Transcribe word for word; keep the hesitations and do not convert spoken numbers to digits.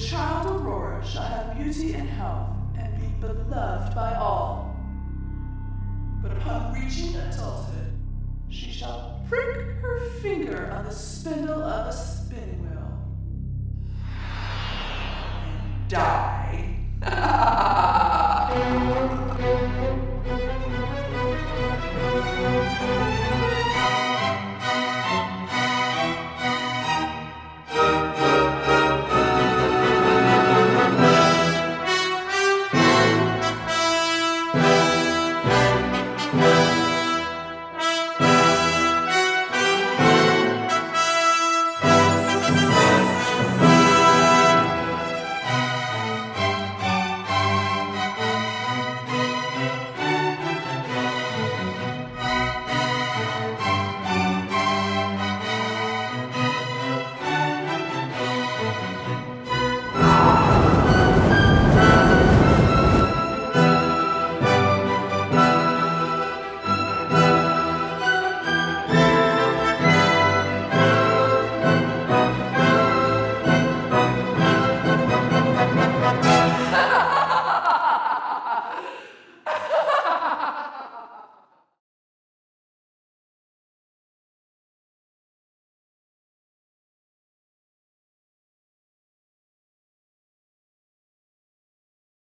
child Aurora shall have beauty and health, and be beloved by all. But upon reaching adulthood, she shall prick her finger on the spindle of a spinning wheel and die.